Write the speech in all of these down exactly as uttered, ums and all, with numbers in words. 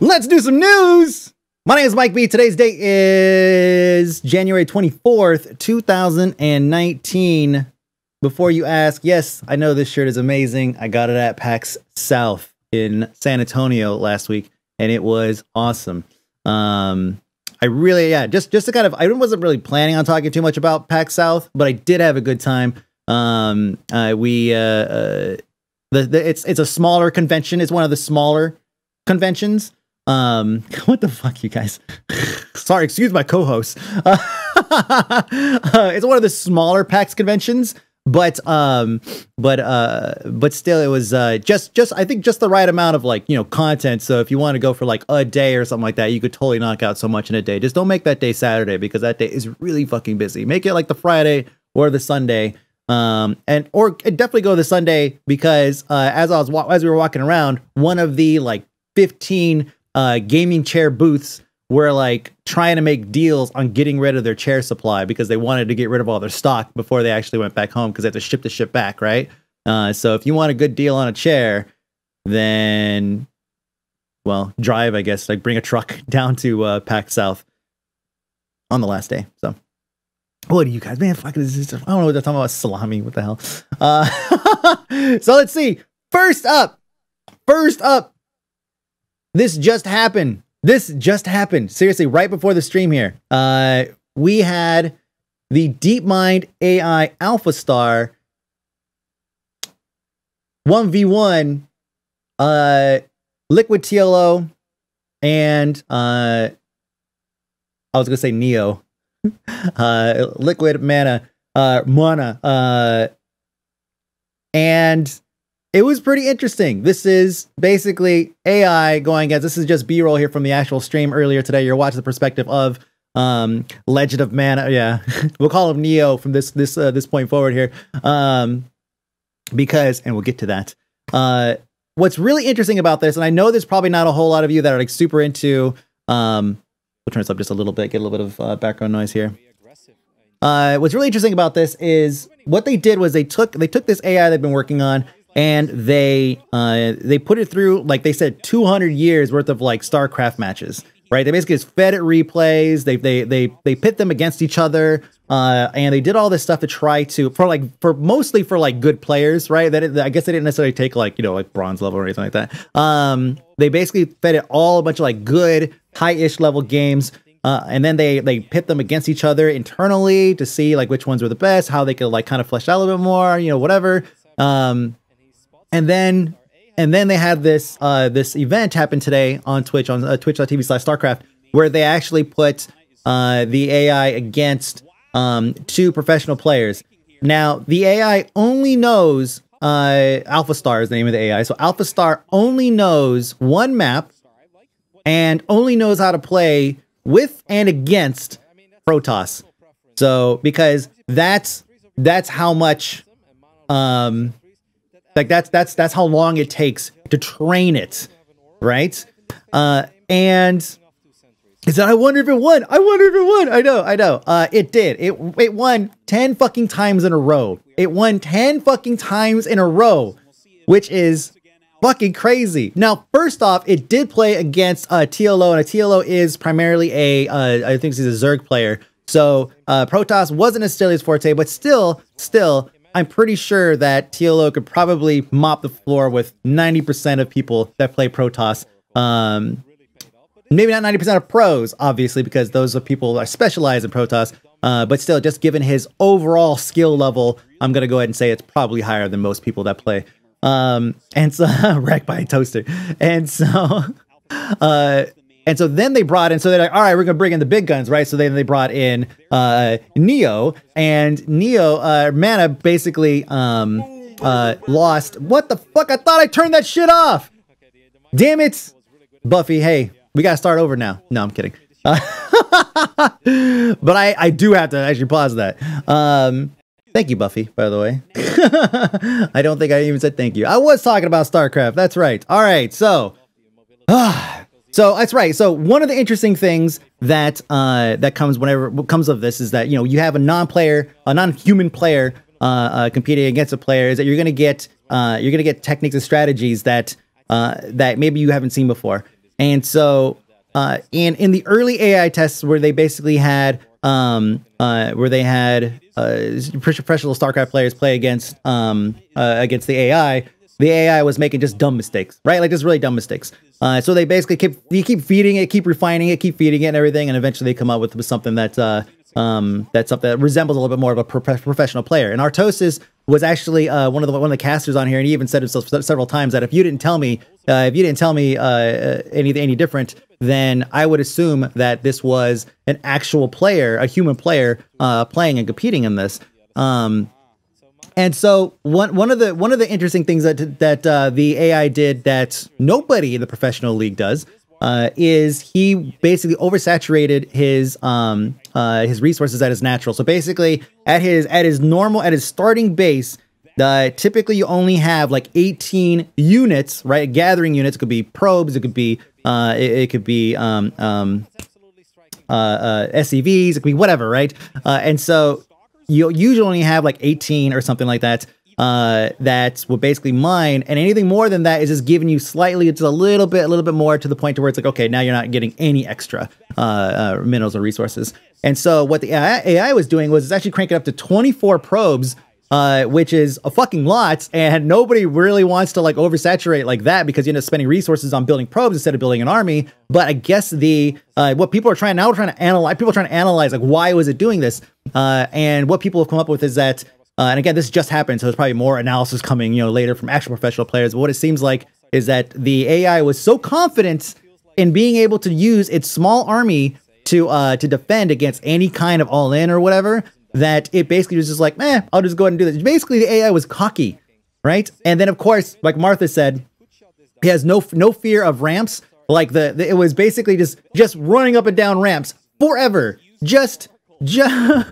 Let's do some news! My name is Mike B. Today's date is January twenty-fourth, two thousand nineteen. Before you ask, yes, I know this shirt is amazing. I got it at PAX South in San Antonio last week, and it was awesome. Um, I really, yeah, just, just to kind of, I wasn't really planning on talking too much about PAX South, but I did have a good time. Um, uh, we, uh, uh the, the, it's, it's a smaller convention. It's one of the smaller conventions. Um, what the fuck, you guys? Sorry, excuse my co-host. Uh, uh, it's one of the smaller PAX conventions, but, um, but, uh, but still it was, uh, just, just, I think just the right amount of like, you know, content. So if you want to go for like a day or something like that, you could totally knock out so much in a day. Just don't make that day Saturday, because that day is really fucking busy. Make it like the Friday or the Sunday. Um, and, or definitely go the Sunday, because, uh, as I was, wa as we were walking around, one of the like fifteen, uh, gaming chair booths were like trying to make deals on getting rid of their chair supply, because they wanted to get rid of all their stock before they actually went back home, because they had to ship the shit back. Right. Uh, so if you want a good deal on a chair, then, well, drive, I guess, like bring a truck down to, uh, PAX South on the last day. So. What do you guys, man, fucking, is this, I don't know what they're talking about, salami, what the hell? Uh, so let's see, first up, first up, this just happened, this just happened, seriously, right before the stream here, uh, we had the DeepMind A I AlphaStar one v one, uh, Liquid T L O, and, uh, I was gonna say Neo, uh Liquid Mana, uh Mana, uh and it was pretty interesting. This is basically A I going against, this is just B-roll here from the actual stream earlier today. You're watching the perspective of um Legend of Mana, yeah. We'll call him Neo from this this uh, this point forward here, um because, and we'll get to that. Uh what's really interesting about this, and I know there's probably not a whole lot of you that are like super into um we'll turn this up just a little bit, get a little bit of uh, background noise here. Uh, what's really interesting about this is what they did was they took they took this A I they've been working on, and they uh, they put it through, like they said, two hundred years worth of like StarCraft matches, right? They basically just fed it replays. They they they they pit them against each other, uh, and they did all this stuff to try to for like for mostly for like good players, right? That it, I guess they didn't necessarily take like you know like bronze level or anything like that. Um, they basically fed it all a bunch of like good, high-ish level games, uh, and then they they pit them against each other internally to see like which ones were the best, how they could like kind of flesh out a little bit more, you know, whatever. Um, and then and then they had this uh, this event happen today on Twitch on uh, Twitch dot T V slash StarCraft, where they actually put uh, the A I against um, two professional players. Now the A I only knows uh, AlphaStar is the name of the A I, so AlphaStar only knows one map. And only knows how to play with and against Protoss. So, because that's, that's how much, um, like that's, that's, that's how long it takes to train it. Right. Uh, and he said, I wonder if it won. I wonder if it won. I know. I know. Uh, it did. It, it won ten fucking times in a row. It won ten fucking times in a row, which is fucking crazy. Now, first off, it did play against uh, T L O, and a T L O is primarily a, uh, I think he's a Zerg player. So uh, Protoss wasn't necessarily his forte, but still, still, I'm pretty sure that T L O could probably mop the floor with ninety percent of people that play Protoss. Um, maybe not ninety percent of pros, obviously, because those are people that specialize in Protoss. Uh, but still, just given his overall skill level, I'm going to go ahead and say it's probably higher than most people that play. Um, and so wrecked by a toaster. And so, uh, and so then they brought in, so they're like, all right, we're going to bring in the big guns. Right. So then they brought in, uh, Neo, and Neo, uh, Mana basically, um, uh, lost. What the fuck? I thought I turned that shit off. Damn it. Buffy. Hey, we got to start over now. No, I'm kidding. Uh, but I, I do have to actually pause that. Um, Thank you, Buffy, by the way. I don't think I even said thank you. I was talking about StarCraft. That's right. All right. So, uh, so that's right. So one of the interesting things that, uh, that comes whenever what comes of this is that, you know, you have a non-player, a non-human player, uh, uh, competing against a player is that you're going to get Uh, you're going to get techniques and strategies that uh, that maybe you haven't seen before. And so uh, in, in the early A I tests where they basically had um, uh, where they had uh, professional StarCraft players play against um, uh, against the A I, the A I was making just dumb mistakes, right? Like just really dumb mistakes. Uh, so they basically keep you keep feeding it, keep refining it, keep feeding it, and everything, and eventually they come up with, with something that uh, um, that's something that resembles a little bit more of a pro professional player. And Artosis was actually uh, one of the one of the casters on here, and he even said himself several times that if you didn't tell me, uh, if you didn't tell me uh, any any different, then I would assume that this was an actual player, a human player, uh, playing and competing in this. Um, And so one one of the one of the interesting things that that uh, the A I did that nobody in the professional league does uh, is he basically oversaturated his um, uh, his resources at his natural. So basically, at his at his normal at his starting base, uh, typically you only have like eighteen units, right? Gathering units. It could be probes. It could be uh, it, it could be um, um, uh, uh, S C Vs. It could be whatever, right? Uh, and so you usually only have like eighteen or something like that. Uh, that's what basically mine, and anything more than that is just giving you slightly, it's a little bit, a little bit more to the point to where it's like, okay, now you're not getting any extra uh, uh, minerals or resources. And so what the A I was doing was it's actually cranking up to twenty-four probes, uh, which is a fucking lot, and nobody really wants to like oversaturate like that because you end up spending resources on building probes instead of building an army. But I guess the uh, what people are trying now, we're trying to analyze, people are trying to analyze like why was it doing this. Uh, and what people have come up with is that, uh, and again, this just happened, so there's probably more analysis coming, you know, later from actual professional players. But what it seems like is that the A I was so confident in being able to use its small army to uh, to defend against any kind of all-in or whatever that it basically was just like, eh, I'll just go ahead and do this. Basically, the A I was cocky, right? And then, of course, like Martha said, he has no no fear of ramps. Like the, the it was basically just just running up and down ramps forever, just. Just,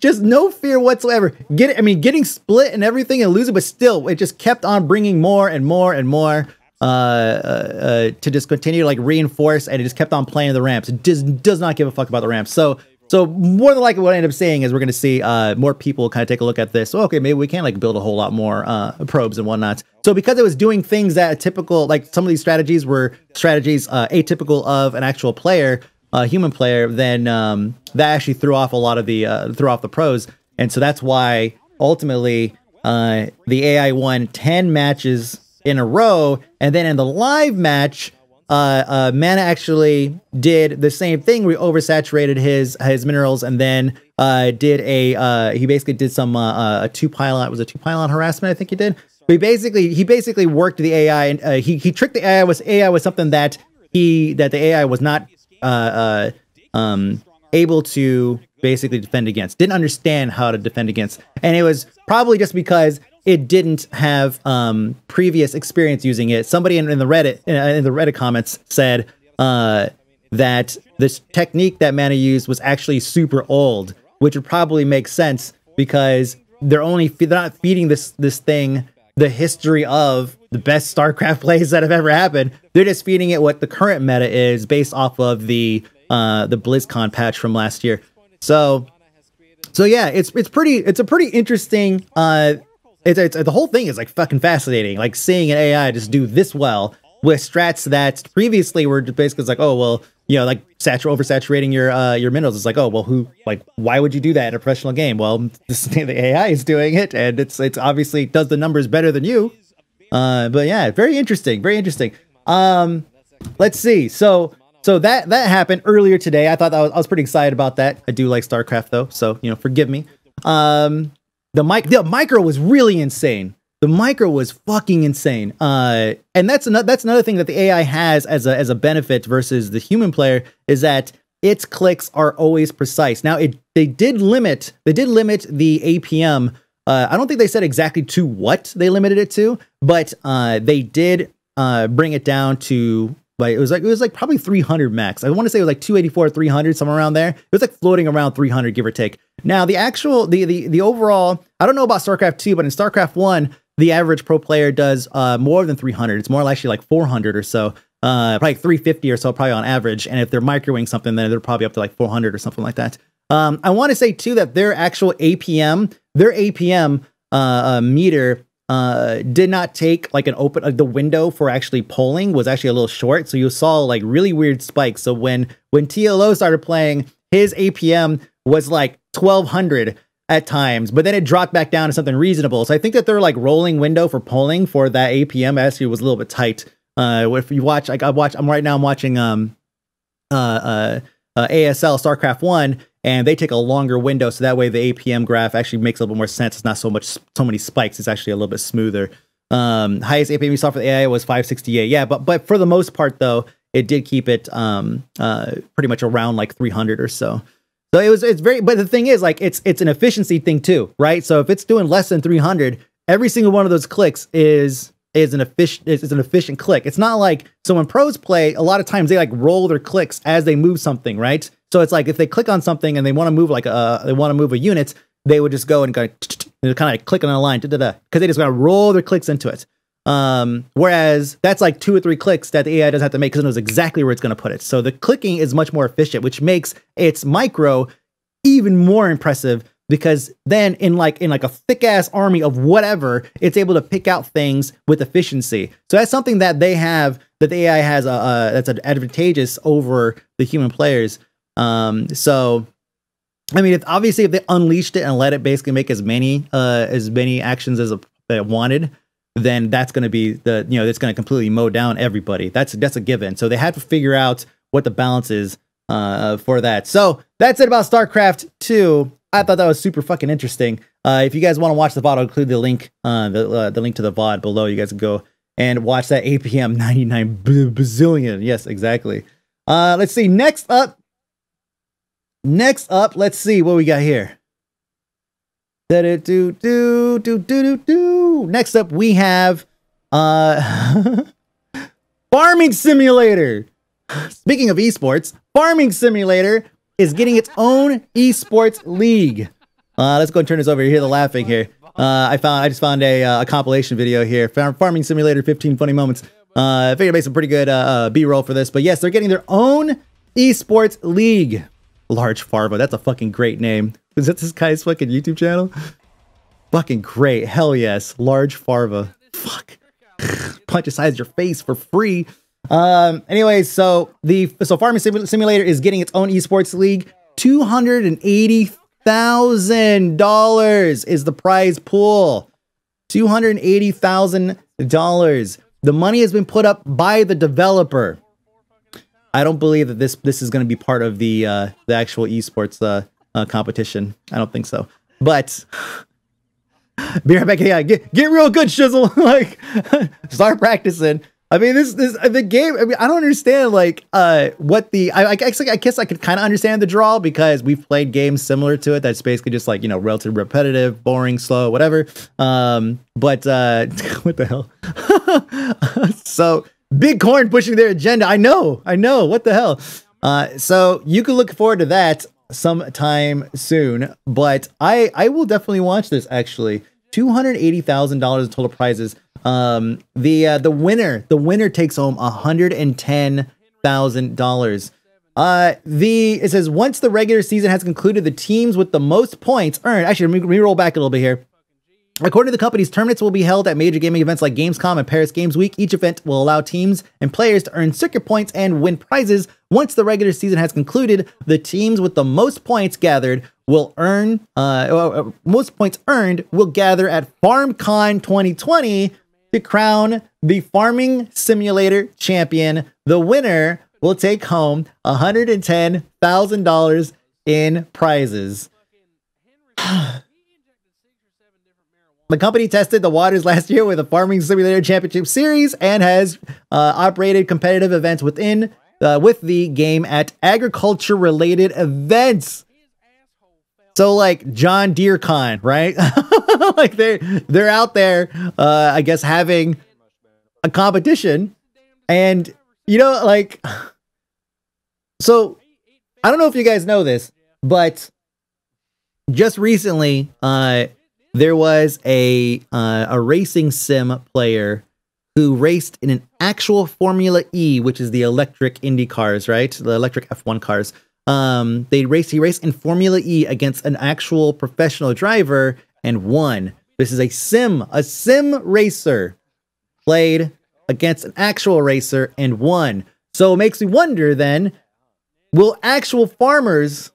just no fear whatsoever. Get it? I mean, getting split and everything and losing, but still, it just kept on bringing more and more and more uh, uh, to just continue to like reinforce, and it just kept on playing the ramps. It just does not give a fuck about the ramps. So, so more than likely, what I end up saying is we're going to see uh, more people kind of take a look at this. So, okay, maybe we can like build a whole lot more uh, probes and whatnot. So, because it was doing things that a typical, like some of these strategies were strategies uh, atypical of an actual player. A human player, then um, that actually threw off a lot of the uh, threw off the pros, and so that's why ultimately uh, the A I won ten matches in a row, and then in the live match, uh, uh, Mana actually did the same thing. We oversaturated his his minerals, and then uh, did a uh, he basically did some uh, a two pylon was a two pylon harassment. I think he did. We basically he basically worked the A I, and uh, he he tricked the A I with A I was something that he that the A I was not. Uh, uh, um, able to basically defend against, didn't understand how to defend against, and it was probably just because it didn't have um, previous experience using it. Somebody in, in the Reddit in, in the Reddit comments said uh, that this technique that Mana used was actually super old, which would probably make sense because they're only they're not feeding this this thing the history of the best StarCraft plays that have ever happened. They're just feeding it what the current meta is based off of the uh, the BlizzCon patch from last year. So, so yeah, it's it's pretty it's a pretty interesting. Uh, it's, it's the whole thing is like fucking fascinating. Like seeing an A I just do this well with strats that previously were just basically like, oh well, you know, like satur oversaturating your uh, your minerals. It's like, oh well, who like why would you do that in a professional game? Well, this, the A I is doing it, and it's it's obviously does the numbers better than you. Uh, but yeah, very interesting, very interesting. Um, let's see. So, so that, that happened earlier today. I thought that was, I was pretty excited about that. I do like StarCraft though. So, you know, forgive me. Um, the mic, the micro was really insane. The micro was fucking insane. Uh, and that's another, that's another thing that the A I has as a, as a benefit versus the human player is that its clicks are always precise. Now it, they did limit, they did limit the A P M. Uh, I don't think they said exactly to what they limited it to, but uh, they did uh, bring it down to like it was like it was like probably three hundred max. I want to say it was like two eighty-four, three hundred, somewhere around there. It was like floating around three hundred, give or take. Now the actual the the the overall, I don't know about StarCraft two, but in StarCraft one, the average pro player does uh, more than three hundred. It's more actually like four hundred or so, uh, probably three fifty or so, probably on average. And if they're microwing something, then they're probably up to like four hundred or something like that. Um, I want to say too that their actual A P M, their A P M uh, uh, meter uh, did not take like an open, like the window for actually polling was actually a little short. So you saw like really weird spikes. So when, when T L O started playing, his A P M was like twelve hundred at times, but then it dropped back down to something reasonable. So I think that their like rolling window for polling for that A P M actually was a little bit tight. Uh, if you watch, like I watch, I'm right now, I'm watching, um, uh, uh, uh A S L StarCraft one, and they take a longer window. So that way the A P M graph actually makes a little bit more sense. It's not so much, so many spikes. It's actually a little bit smoother. Um, highest A P M we saw for the A I was five sixty-eight. Yeah. But, but for the most part though, it did keep it, um, uh, pretty much around like three hundred or so. So it was, it's very, but the thing is like, it's, it's an efficiency thing too, right? So if it's doing less than three hundred, every single one of those clicks is, is an efficient, is an efficient click. It's not like, so when pros play, a lot of times they like roll their clicks as they move something, right? So it's like, if they click on something and they want to move like a, they want to move a unit, they would just go and go and kind of click on a line, da da da, because they just got to roll their clicks into it. Um, whereas that's like two or three clicks that the A I doesn't have to make because it knows exactly where it's going to put it. So the clicking is much more efficient, which makes its micro even more impressive, because then in like, in like a thick ass army of whatever, it's able to pick out things with efficiency. So that's something that they have, that the A I has, a, a, that's an advantageous over the human players. Um, so, I mean, if obviously if they unleashed it and let it basically make as many, uh, as many actions as a, that it wanted, then that's going to be the, you know, that's going to completely mow down everybody. That's, that's a given. So they had to figure out what the balance is, uh, for that. So that's it about StarCraft two. I thought that was super fucking interesting. Uh, if you guys want to watch the V O D, I'll include the link, uh, the, uh, the link to the V O D below. You guys can go and watch that A P M ninety-nine bazillion. Yes, exactly. Uh, let's see. Next up, next up, let's see what we got here. Do, do, do, do, do, do. Next up, we have uh, Farming Simulator. Speaking of esports, Farming Simulator is getting its own esports league. Uh, let's go and turn this over. You hear the laughing here. Uh, I found, I just found a, uh, a compilation video here. Farming Simulator, fifteen funny moments. Uh, I figured it made some pretty good uh, uh, B-roll for this. But yes, they're getting their own esports league. Large Farva, that's a fucking great name. Is that this guy's fucking YouTube channel? Fucking great, hell yes. Large Farva. Fuck. Punch aside your face for free. Um, anyways, so the so Farming Simulator is getting its own esports league. two hundred eighty thousand dollars is the prize pool. two hundred eighty thousand dollars. The money has been put up by the developer. I don't believe that this this is going to be part of the uh, the actual esports uh, uh, competition. I don't think so. But be right back. Yeah, get get real good, Shizzle. Like start practicing. I mean, this, this, the game, I mean, I don't understand, like, uh, what the, I, I guess, I guess I could kind of understand the draw because we've played games similar to it. That's basically just like, you know, relatively repetitive, boring, slow, whatever. Um, but, uh, what the hell? So Bitcoin pushing their agenda. I know, I know what the hell. Uh, so you can look forward to that sometime soon, but I, I will definitely watch this actually. two hundred eighty thousand dollars in total prizes. Um, the, uh, the winner, the winner takes home one hundred ten thousand dollars. Uh, the, it says once the regular season has concluded, the teams with the most points earned, actually, let me, let me roll back a little bit here. According to the companies, tournaments will be held at major gaming events like Gamescom and Paris Games Week. Each event will allow teams and players to earn circuit points and win prizes. Once the regular season has concluded, the teams with the most points gathered will earn, uh, well, most points earned will gather at FarmCon twenty twenty to crown the Farming Simulator champion. The winner will take home one hundred ten thousand dollars in prizes. The company tested the waters last year with a Farming Simulator Championship Series and has uh, operated competitive events within uh, with the game at agriculture-related events. So like John Deere Con, right? Like they they're out there, uh, I guess, having a competition, and you know, like, so I don't know if you guys know this, but just recently, uh. There was a uh, a racing sim player who raced in an actual Formula E, which is the electric Indy cars, right? The electric F one cars. Um, they raced. He raced in Formula E against an actual professional driver and won. This is a sim, a sim racer played against an actual racer and won. So it makes me wonder then, will actual farmers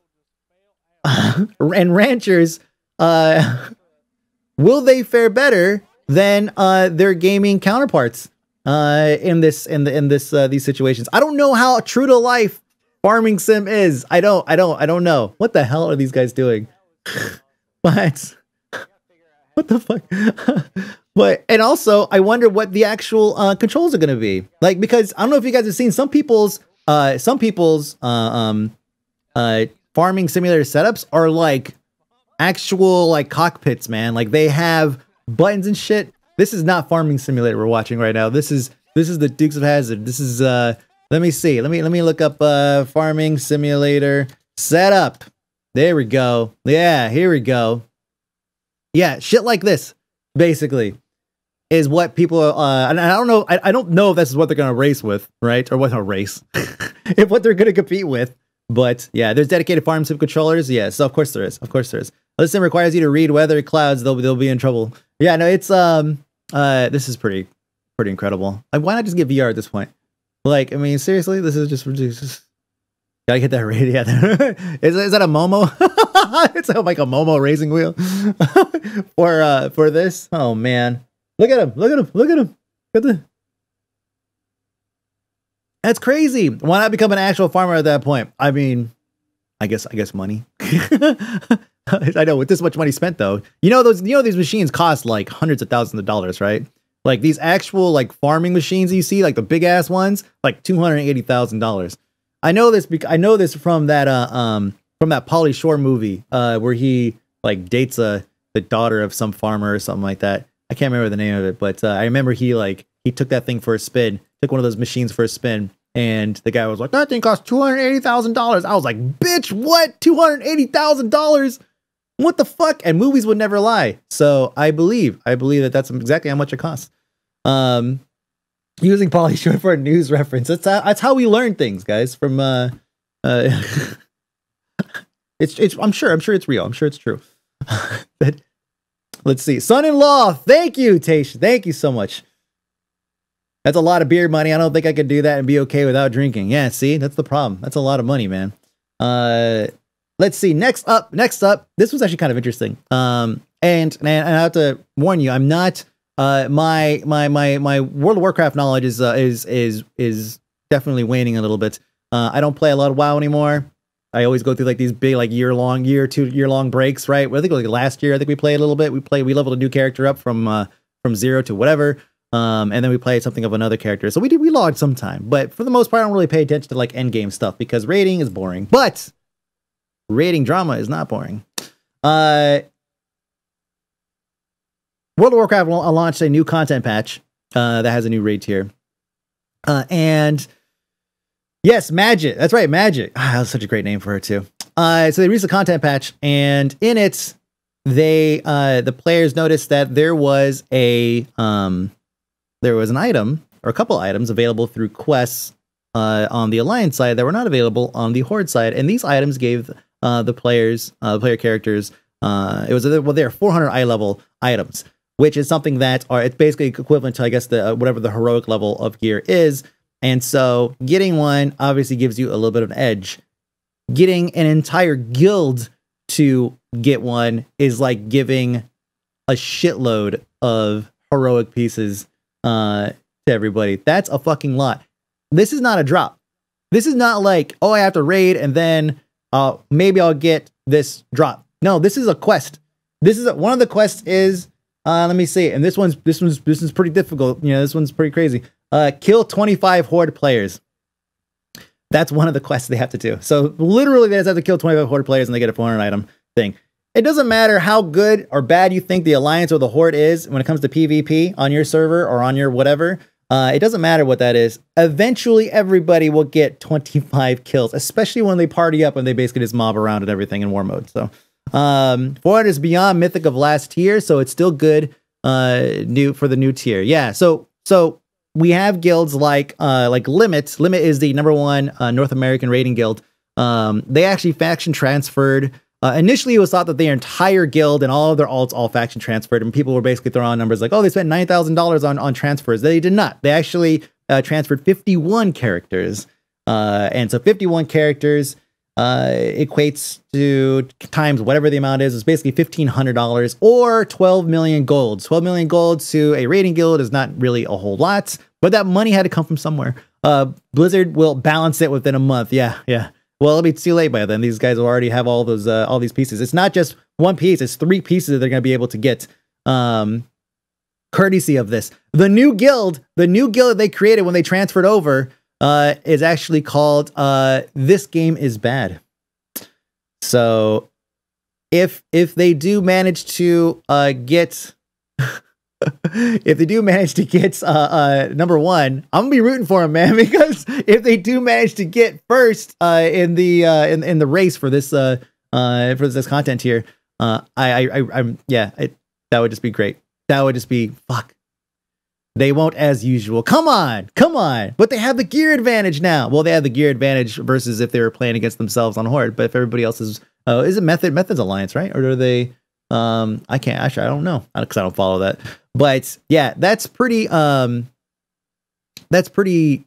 and ranchers, uh, will they fare better than uh, their gaming counterparts uh, in this in the in this uh, these situations? I don't know how true to life farming sim is. I don't I don't I don't know. What the hell are these guys doing? But what the fuck? But and also I wonder what the actual uh, controls are going to be like, because I don't know if you guys have seen some people's uh, some people's uh, um, uh, farming simulator setups are like actual like cockpits, man. Like they have buttons and shit. This is not Farming Simulator we're watching right now. This is this is the Dukes of Hazzard. This is uh let me see. Let me let me look up uh Farming Simulator setup. There we go. Yeah, here we go. Yeah, shit like this basically is what people uh and I don't know I, I don't know if this is what they're going to race with, right? Or what a race. If what they're going to compete with. But yeah, there's dedicated farm sim controllers. Yeah, so of course there is. Of course there is. This sim requires you to read weather, clouds, they'll they'll be in trouble. Yeah, no, it's um uh this is pretty pretty incredible. Like, why not just get V R at this point? Like, I mean, seriously, this is just, just gotta get that rating. Yeah, is is that a Momo? It's like a Momo racing wheel for uh for this. Oh man, look at him! Look at him! Look at him! Look at the. That's crazy. Why not become an actual farmer at that point? I mean, I guess I guess money. I know, with this much money spent though, you know those you know these machines cost like hundreds of thousands of dollars, right? Like these actual like farming machines you see, like the big ass ones, like two hundred eighty thousand dollars. I know this. I know this from that uh, um from that Pauly Shore movie uh, where he like dates a the daughter of some farmer or something like that. I can't remember the name of it, but uh, I remember he like he took that thing for a spin, took one of those machines for a spin. And the guy was like, that thing cost two hundred eighty thousand dollars. I was like, bitch, what? two hundred eighty thousand dollars? What the fuck? And movies would never lie. So I believe, I believe that that's exactly how much it costs. Um, using Pauly Shore for a news reference. That's how, that's how we learn things, guys. From, uh, uh, it's, it's, I'm sure, I'm sure it's real. I'm sure it's true. But let's see. Son-in-law. Thank you, Tayshia. Thank you so much. That's a lot of beer money. I don't think I could do that and be okay without drinking. Yeah, see, that's the problem. That's a lot of money, man. Uh, let's see. Next up, next up. This was actually kind of interesting. Um, and and, and I have to warn you, I'm not. Uh, my my my my World of Warcraft knowledge is uh, is is is definitely waning a little bit. Uh, I don't play a lot of WoW anymore. I always go through like these big like year long, year two year long breaks, right? Well, I think like last year, I think we played a little bit. We played we leveled a new character up from uh, from zero to whatever. Um, and then we played something of another character. So we did, we logged some time, but for the most part, I don't really pay attention to like end game stuff because raiding is boring, but raiding drama is not boring. Uh, World of Warcraft launched a new content patch, uh, that has a new raid tier. Uh, and yes, Magic. That's right. Magic. Ah, that was such a great name for her too. Uh, so they released a content patch and in it, they, uh, the players noticed that there was a, um, there was an item or a couple items available through quests uh, on the Alliance side that were not available on the Horde side. And these items gave uh, the players, uh, player characters, uh, it was, well, they're four hundred eye level items, which is something that are, it's basically equivalent to, I guess, the, uh, whatever the heroic level of gear is. And so getting one obviously gives you a little bit of an edge. Getting an entire guild to get one is like giving a shitload of heroic pieces uh to everybody. That's a fucking lot. This is not a drop. This is not like, oh, I have to raid and then uh maybe I'll get this drop. No, this is a quest. This is a, one of the quests is uh let me see, and this one's this one's this is pretty difficult. You know, this one's pretty crazy. Uh kill twenty-five Horde players. That's one of the quests they have to do. So literally they just have to kill twenty-five Horde players and they get a four hundred item thing. It doesn't matter how good or bad you think the Alliance or the Horde is when it comes to PvP on your server or on your whatever. Uh, it doesn't matter what that is. Eventually, everybody will get twenty-five kills, especially when they party up and they basically just mob around and everything in war mode. So um, four hundred is beyond Mythic of last tier, so it's still good uh, new for the new tier. Yeah, so so we have guilds like uh, like Limit. Limit is the number one uh, North American raiding guild. Um, they actually faction transferred Uh, initially, it was thought that their entire guild and all of their alts, all faction transferred, and people were basically throwing out numbers like, oh, they spent nine thousand dollars on, on transfers. They did not. They actually uh, transferred fifty-one characters. Uh, and so fifty-one characters uh, equates to times whatever the amount is. It's basically fifteen hundred dollars or twelve million gold. twelve million gold to a raiding guild is not really a whole lot, but that money had to come from somewhere. Uh, Blizzard will balance it within a month. Yeah, yeah. Well, it'll be too late by then. These guys will already have all those, uh, all these pieces. It's not just one piece. It's three pieces that they're going to be able to get, um, courtesy of this. The new guild, the new guild they created when they transferred over, uh, is actually called, uh, This Game Is Bad. So if, if they do manage to, uh, get, if they do manage to get, uh, uh, number one, I'm gonna be rooting for them, man, because if they do manage to get first, uh, in the, uh, in, in the race for this, uh, uh, for this content here, uh, I, I, I I'm, yeah, it, that would just be great. That would just be, fuck. They won't as usual. Come on, come on. But they have the gear advantage now. Well, they have the gear advantage versus if they were playing against themselves on Horde, but if everybody else is, oh, uh, is it Method? Method's Alliance, right? Or are they, um, I can't, actually, I don't know because I don't follow that. But yeah, that's pretty, um, that's pretty,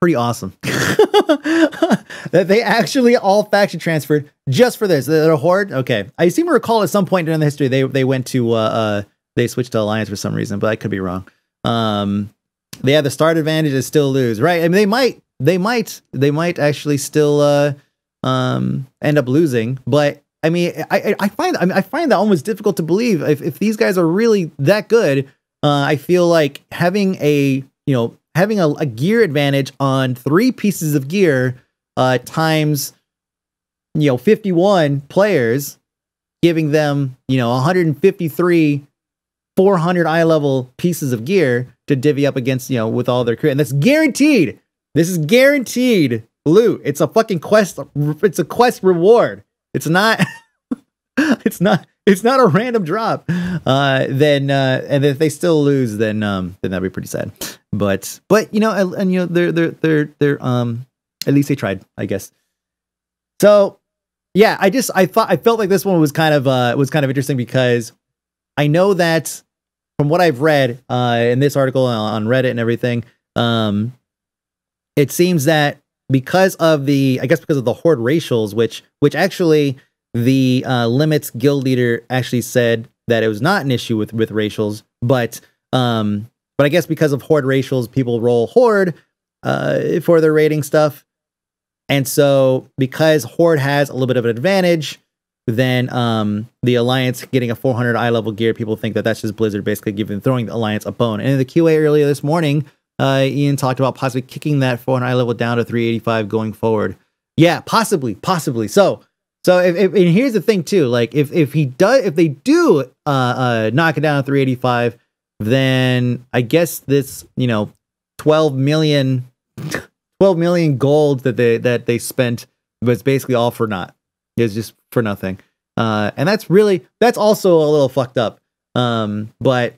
pretty awesome that they actually all faction transferred just for this. They're a Horde. Okay. I seem to recall at some point during the history, they, they went to, uh, uh, they switched to Alliance for some reason, but I could be wrong. Um, they had the start advantage and still lose. Right. I mean, they might, they might, they might actually still, uh, um, end up losing, but I mean, I, I find I, mean, I find that almost difficult to believe. If, if these guys are really that good, uh, I feel like having a you know having a, a gear advantage on three pieces of gear uh, times you know fifty-one players, giving them you know one hundred fifty-three four hundred eye level pieces of gear to divvy up against you know with all their crew, and that's guaranteed. This is guaranteed loot. It's a fucking quest. It's a quest reward. It's not, it's not, it's not a random drop. Uh, then, uh, and if they still lose, then, um, then that'd be pretty sad, but, but, you know, and, and you know, they're, they're, they're, they're, um, at least they tried, I guess. So yeah, I just, I thought, I felt like this one was kind of, uh, was kind of interesting because I know that from what I've read, uh, in this article on Reddit and everything, um, it seems that because of the, I guess, because of the Horde racials, which, which actually the, uh, Limit's guild leader actually said that it was not an issue with, with racials, but, um, but I guess because of Horde racials, people roll Horde, uh, for their raiding stuff. And so because Horde has a little bit of an advantage, then, um, the Alliance getting a four hundred eye level gear, people think that that's just Blizzard basically giving, throwing the Alliance a bone. And in the Q A earlier this morning, Uh, Ian talked about possibly kicking that four hundred eye level down to three eighty-five going forward. Yeah, possibly, possibly. So, so if, if and here's the thing too, like if, if he does, if they do, uh, uh, knock it down to three eighty-five, then I guess this, you know, twelve million gold that they, that they spent was basically all for naught. It's just for nothing. Uh, and that's really, that's also a little fucked up. Um, but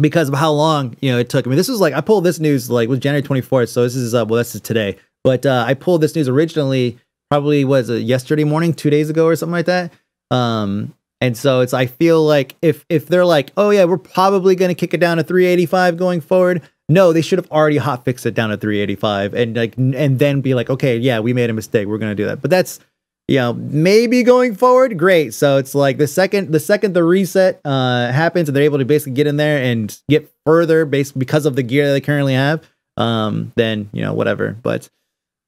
because of how long, you know, it took. I mean, this was like, I pulled this news, like, it was January twenty-fourth, so this is, uh, well, this is today. But uh, I pulled this news originally, probably, was it yesterday morning, two days ago or something like that? Um, and so it's, I feel like, if if they're like, oh yeah, we're probably going to kick it down to three eighty-five going forward, no, they should have already hot fixed it down to three eighty-five, and like, and then be like, okay, yeah, we made a mistake, we're going to do that. But that's, you know, maybe going forward, great. So it's like the second, the second the reset uh, happens, and they're able to basically get in there and get further, based because of the gear that they currently have. Um, then you know, whatever. But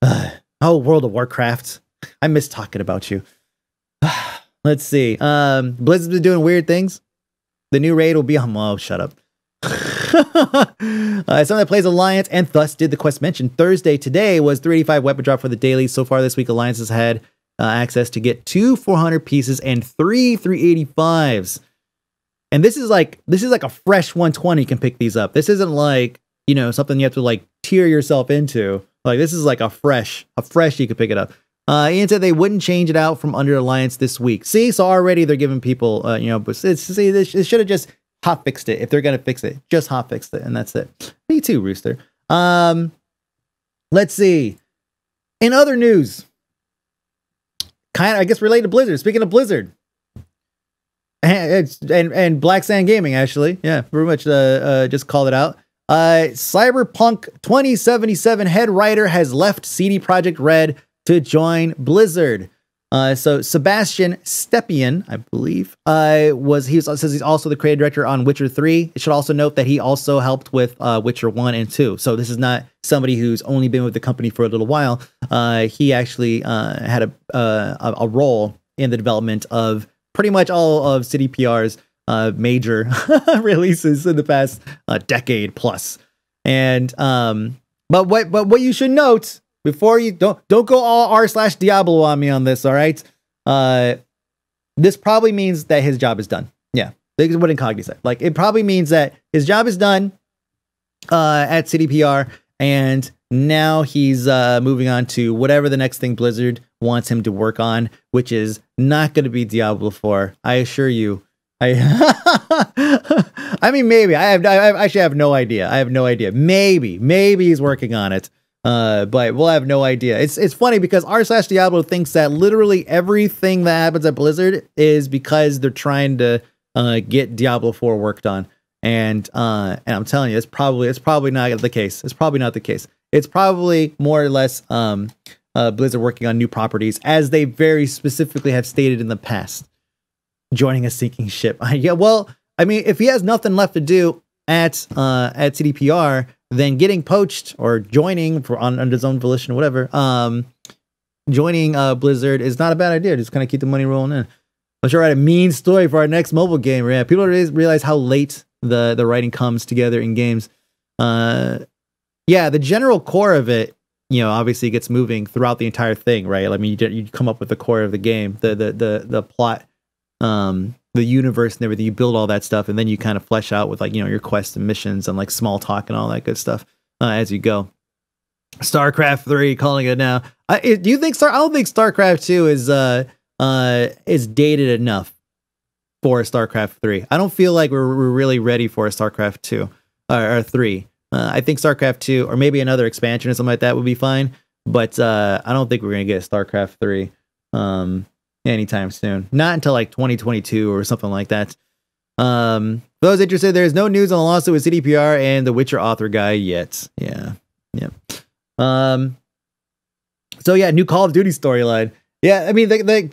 uh, oh, World of Warcraft, I miss talking about you. Let's see. Um, Blizzard's been doing weird things. The new raid will be on. Oh, shut up. uh, someone that plays Alliance and thus did the quest mentioned Thursday. Today was three eighty-five weapon drop for the daily. So far this week, Alliance has had Uh, access to get two four hundred pieces and three three eighty-fives, and this is like this is like a fresh one twenty can pick these up. This isn't like you know something you have to like tear yourself into. Like this is like a fresh, a fresh you could pick it up. Uh, Ian said they wouldn't change it out from under Alliance this week. See, so already they're giving people uh, you know, but it's, see, this should have just hot fixed it. If they're gonna fix it, just hot fixed it, and that's it. Me too, Rooster. Um, let's see. In other news. kind of, I guess, related to Blizzard. Speaking of Blizzard, and and, and Black Sand Gaming, actually, yeah, pretty much uh, uh, just called it out. Uh, Cyberpunk twenty seventy-seven head writer has left C D Projekt Red to join Blizzard. Uh, so Sebastian Stępień, I believe, uh, was he was, says he's also the creative director on Witcher three. It should also note that he also helped with uh, Witcher one and two. So this is not somebody who's only been with the company for a little while. Uh, he actually uh, had a, uh, a role in the development of pretty much all of C D P R's uh, major releases in the past uh, decade plus. And um, but what but what you should note. Before you don't don't go all r slash Diablo on me on this, all right? Uh, this probably means that his job is done. Yeah, this is what Incogni said. Like, it probably means that his job is done uh, at C D P R, and now he's uh, moving on to whatever the next thing Blizzard wants him to work on, which is not going to be Diablo four. I assure you. I I mean, maybe I have. I actually have no idea. I have no idea. Maybe, maybe he's working on it. Uh, but we'll have no idea. It's it's funny because r slash Diablo thinks that literally everything that happens at Blizzard is because they're trying to uh, get Diablo four worked on, and uh, and I'm telling you, it's probably it's probably not the case. It's probably not the case. It's probably more or less um, uh, Blizzard working on new properties, as they very specifically have stated in the past. Joining a sinking ship. Yeah, well, I mean, if he has nothing left to do at uh, at C D P R. Then getting poached or joining for on, on his own volition or whatever, um, joining uh, Blizzard is not a bad idea. Just kind of keep the money rolling in. Let's try to write a mean story for our next mobile game. Yeah, people realize how late the, the writing comes together in games. Uh, yeah, the general core of it, you know, obviously gets moving throughout the entire thing, right? I mean, you, you come up with the core of the game, the the the the plot, um, the universe and everything. You build all that stuff, and then you kind of flesh out with, like, you know, your quests and missions and like small talk and all that good stuff uh, as you go. StarCraft three, calling it now. I, do you think Star? I don't think StarCraft two is uh uh is dated enough for StarCraft three. I don't feel like we're, we're really ready for a StarCraft two or, or three. Uh, I think StarCraft two or maybe another expansion or something like that would be fine, but uh, I don't think we're gonna get a StarCraft three. Um, anytime soon. Not until like twenty twenty-two or something like that. Um, for those interested, there is no news on the lawsuit with C D P R and the Witcher author guy yet. Yeah. Yeah. Um, so yeah, new Call of Duty storyline. Yeah, I mean, they, they,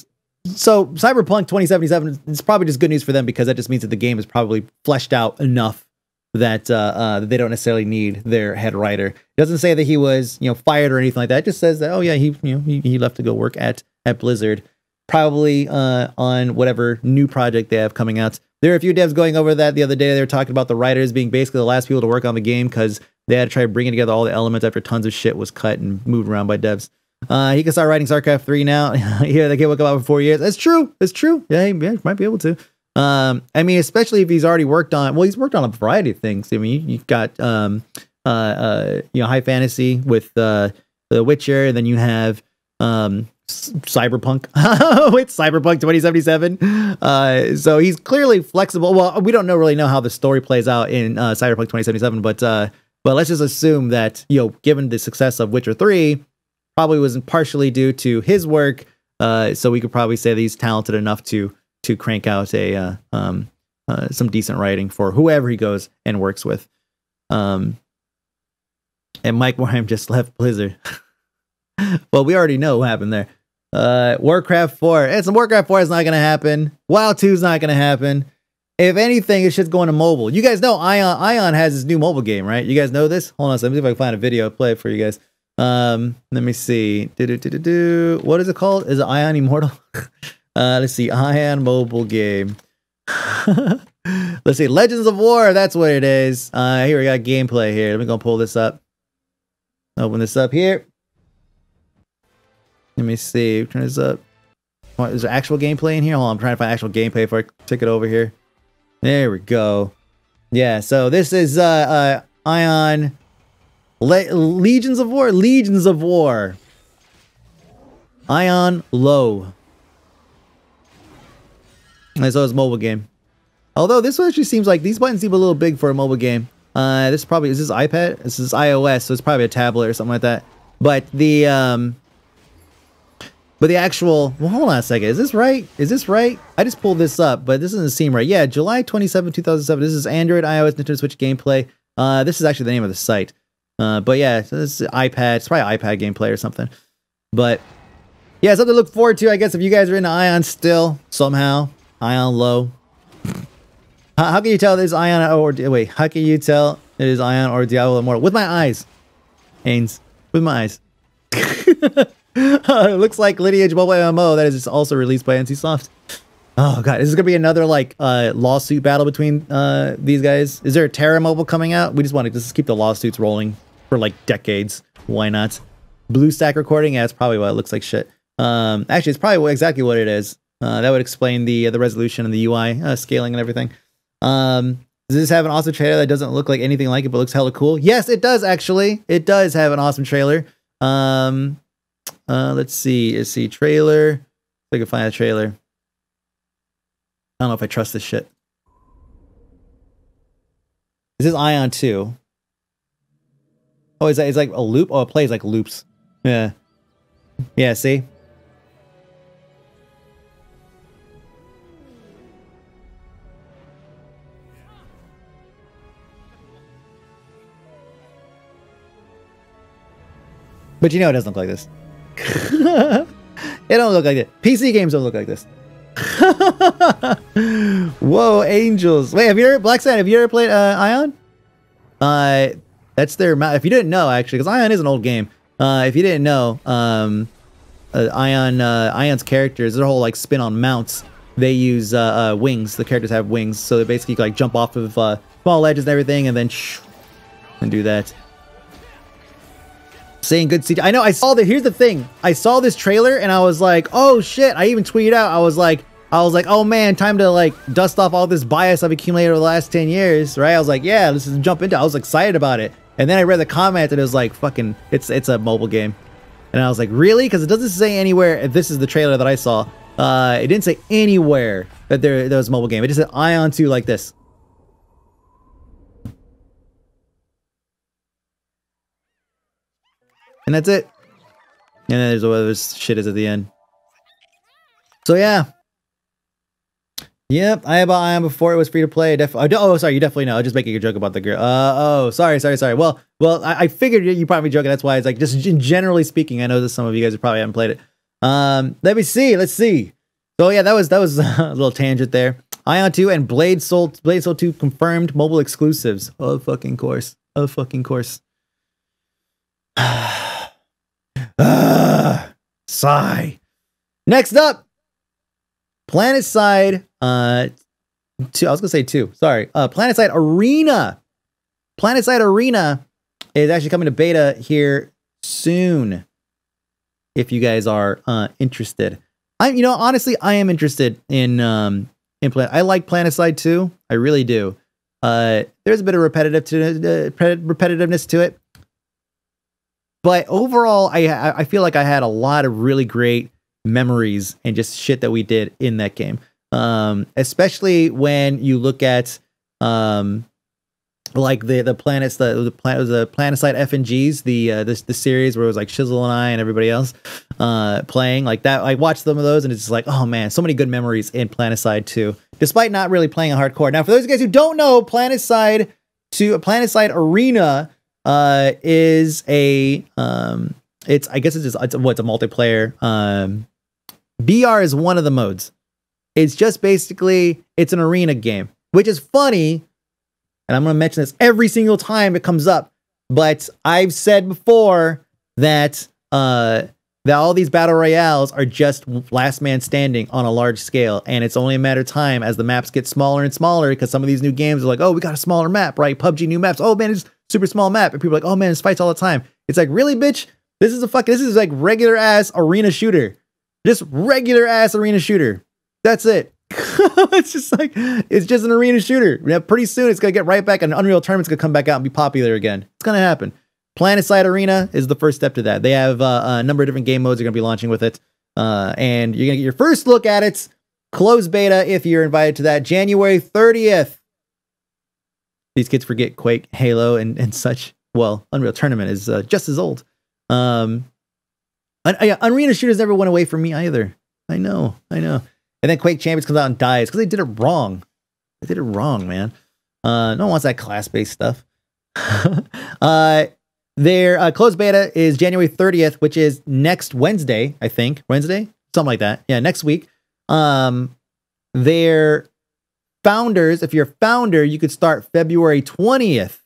so Cyberpunk twenty seventy-seven is probably just good news for them, because that just means that the game is probably fleshed out enough that uh, uh, they don't necessarily need their head writer. It doesn't say that he was, you know, fired or anything like that. It just says that, oh yeah, he, you know, he, he left to go work at, at Blizzard. Probably uh, on whatever new project they have coming out. There are a few devs going over that the other day. They were talking about the writers being basically the last people to work on the game because they had to try bringing together all the elements after tons of shit was cut and moved around by devs. Uh, he can start writing StarCraft three now. Yeah, they can't work out for four years. That's true. That's true. Yeah, he might be able to. Um, I mean, especially if he's already worked on, well, he's worked on a variety of things. I mean, you've got, um, uh, uh, you know, high fantasy with uh, The Witcher, and then you have, um, Cyberpunk with Cyberpunk twenty seventy-seven. Uh, so he's clearly flexible. Well, we don't know really know how the story plays out in uh, Cyberpunk twenty seventy-seven, but uh, but let's just assume that, you know, given the success of Witcher three, probably was partially due to his work. Uh, so we could probably say that he's talented enough to to crank out a uh, um, uh, some decent writing for whoever he goes and works with. Um, and Mike Warham just left Blizzard. Well, we already know what happened there. Uh, Warcraft four. It's Warcraft four is not going to happen. WoW two is not going to happen. If anything, it's just going to mobile. You guys know Aion, Aion has his new mobile game, right? You guys know this? Hold on a second. Let me see if I can find a video to play it for you guys. Um, let me see. Do, do, do, do, do. What is it called? Is it Aion Immortal? uh, let's see. Aion mobile game. Let's see. Legends of War. That's what it is. Uh, here we got gameplay here. Let me go pull this up. Open this up here. Let me see. Turn this up. What, is there actual gameplay in here? Hold on, I'm trying to find actual gameplay before I take it over here. There we go. Yeah, so this is uh, uh, Aion Le Legions of War. Legions of War. Aion Low. And so it's a mobile game. Although this one actually seems like these buttons seem a little big for a mobile game. Uh, this is probably, is this iPad? This is iOS, so it's probably a tablet or something like that. But the, um... But the actual, well, hold on a second. Is this right? Is this right? I just pulled this up, but this doesn't seem right. Yeah, July twenty-seventh, two thousand seven. This is Android, iOS, Nintendo Switch gameplay. Uh, this is actually the name of the site. Uh, but yeah, so this is iPad. It's probably iPad gameplay or something. But yeah, something to look forward to, I guess, if you guys are into Aion still, somehow. Aion low. How, how can you tell this Aion or, wait, how can you tell it is Aion or Diablo Immortal? With my eyes. Haynes. With my eyes. Uh, it looks like Lineage Mobile M M O that is also released by N C Soft. Oh god, this is gonna be another like uh, lawsuit battle between uh, these guys. Is there a Terra Mobile coming out? We just want to just keep the lawsuits rolling for like decades. Why not? BlueStack recording? Yeah, that's probably what it looks like. Shit. Um, actually, it's probably exactly what it is. Uh, that would explain the uh, the resolution and the U I uh, scaling and everything. Um, does this have an awesome trailer that doesn't look like anything like it but looks hella cool? Yes, it does actually. It does have an awesome trailer. Um. Uh, let's see. Let's see. Trailer. If I can find a trailer. I don't know if I trust this shit. This is Aion two. Oh, is that? It's like a loop. Oh, it plays like loops. Yeah. Yeah. See. But you know it doesn't look like this. It don't look like it. P C games don't look like this. Whoa, angels! Wait, have you ever Black Sand? Have you ever played uh, Aion? Uh, that's their. If you didn't know, actually, because Aion is an old game. Uh, if you didn't know, um, uh, Aion, uh, Aion's characters, their whole like spin on mounts. They use uh, uh, wings. The characters have wings, so they basically like jump off of uh, small ledges and everything, and then shh, and do that. Saying good C G I. I know, I saw the, here's the thing. I saw this trailer and I was like, oh shit. I even tweeted out. I was like, I was like, oh man, time to like dust off all this bias I've accumulated over the last ten years. Right. I was like, yeah, let's just jump into it. I was excited about it. And then I read the comment and it was like, fucking, it's, it's a mobile game. And I was like, really? Cause it doesn't say anywhere. This is the trailer that I saw. Uh, it didn't say anywhere that there, there was a mobile game. It just said Aion two like this. And that's it. And then there's whatever shit is at the end. So yeah. Yep, I about Aion before it was free to play. Def oh, oh, sorry, you definitely know. I was just making a joke about the girl. Uh, oh, sorry, sorry, sorry. Well, well, I, I figured you probably joking. That's why it's like just generally speaking. I know that some of you guys probably haven't played it. Um, let me see. Let's see. So yeah, that was that was a little tangent there. Aion two and Blade Soul, Blade Soul two confirmed mobile exclusives. Oh fucking course. Oh fucking course. Uh, sigh. Next up, PlanetSide. Uh, two. I was gonna say two. Sorry. Uh, PlanetSide Arena. PlanetSide Arena is actually coming to beta here soon. If you guys are uh, interested, I, you know, honestly, I am interested in um, in Planet. I like PlanetSide two. I really do. Uh, there's a bit of repetitive to, uh, repetitiveness to it. But overall, I I feel like I had a lot of really great memories and just shit that we did in that game. Um, especially when you look at um, like the the planets, the the planet the PlanetSide F N Gs, the uh, this the series where it was like Shizzle and I and everybody else uh, playing like that. I watched some of those and it's just like, oh man, so many good memories in PlanetSide two, despite not really playing a hardcore. Now, for those of you guys who don't know, PlanetSide two, PlanetSide Arena. Uh, is a um, it's I guess it's just it's, what's well, a multiplayer. Um, B R is one of the modes. It's just basically it's an arena game, which is funny, and I'm gonna mention this every single time it comes up. But I've said before that uh, that all these battle royales are just last man standing on a large scale, and it's only a matter of time as the maps get smaller and smaller because some of these new games are like, oh, we got a smaller map, right? P U B G new maps. Oh man, it's super small map, and people are like, oh man, it's fights all the time. It's like, really, bitch? This is a fuck. This is like regular ass arena shooter. Just regular ass arena shooter. That's it. It's just like, it's just an arena shooter. Now, pretty soon it's gonna get right back, and Unreal Tournament's gonna come back out and be popular again. It's gonna happen. PlanetSide Arena is the first step to that. They have uh, a number of different game modes they're gonna be launching with it, uh, and you're gonna get your first look at it. Closed beta if you're invited to that, January thirtieth. These kids forget Quake, Halo, and, and such. Well, Unreal Tournament is uh, just as old. Um, Un yeah, Arena shooters never went away from me either. I know, I know. And then Quake Champions comes out and dies because they did it wrong. They did it wrong, man. Uh, no one wants that class-based stuff. uh, their uh, closed beta is January thirtieth, which is next Wednesday, I think. Wednesday? Something like that. Yeah, next week. Um, their founders, if you're a founder, you could start February twentieth.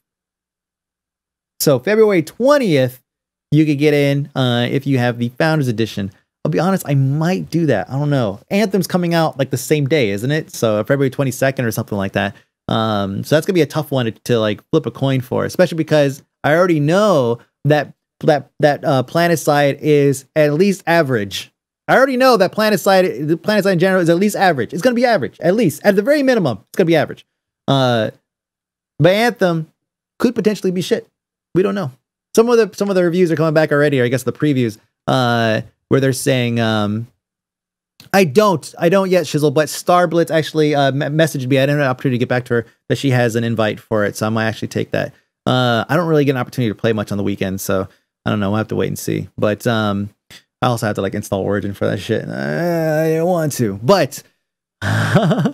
So February twentieth, you could get in uh, if you have the Founders Edition. I'll be honest, I might do that. I don't know. Anthem's coming out like the same day, isn't it? So February twenty-second or something like that. Um, so that's going to be a tough one to, to like flip a coin for, especially because I already know that that that uh, PlanetSide is at least average. I already know that PlanetSide, the PlanetSide in general is at least average. It's going to be average, at least. At the very minimum, it's going to be average. Uh, but Anthem could potentially be shit. We don't know. Some of the some of the reviews are coming back already, or I guess the previews, uh, where they're saying, um, I don't, I don't yet, Shizzle, but Starblitz actually uh, messaged me. I didn't have an opportunity to get back to her, but she has an invite for it, so I might actually take that. Uh, I don't really get an opportunity to play much on the weekend, so I don't know. We'll have to wait and see. But um, I also have to like install Origin for that shit. I don't want to, but uh.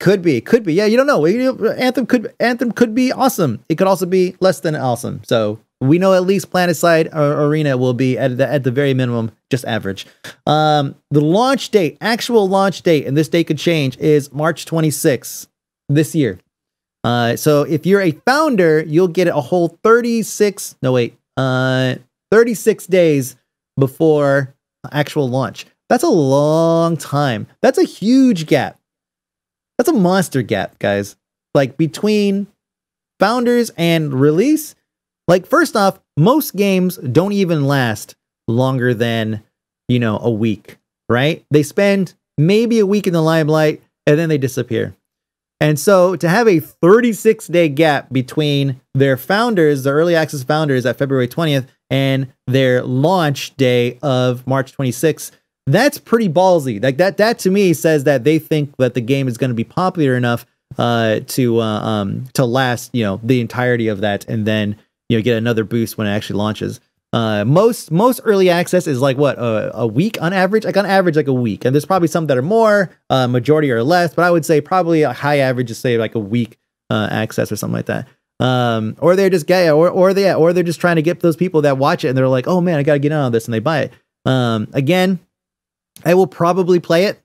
Could be, could be. Yeah, you don't know. Anthem could, Anthem could be awesome. It could also be less than awesome. So we know at least PlanetSide Arena will be at the, at the very minimum, just average. Um, the launch date, actual launch date, and this date could change, is March twenty-sixth this year. Uh, so if you're a founder, you'll get a whole thirty-six, no wait, uh, thirty-six days before actual launch. That's a long time. That's a huge gap. That's a monster gap, guys. Like, between founders and release, like, first off, most games don't even last longer than, you know, a week, right? They spend maybe a week in the limelight, and then they disappear. And so, to have a thirty-six day gap between their founders, the early access founders at February twentieth, and their launch day of March twenty-sixth, that's pretty ballsy. Like that, that to me says that they think that the game is going to be popular enough uh, to uh, um, to last, you know, the entirety of that, and then, you know, get another boost when it actually launches. Uh, most most early access is like what a, a week on average, like on average like a week. And there's probably some that are more, uh, majority or less, but I would say probably a high average is say like a week uh, access or something like that. Um, or they're just gay, or or they or they're just trying to get those people that watch it and they're like, oh man, I got to get in on this, and they buy it. Um, again. I will probably play it.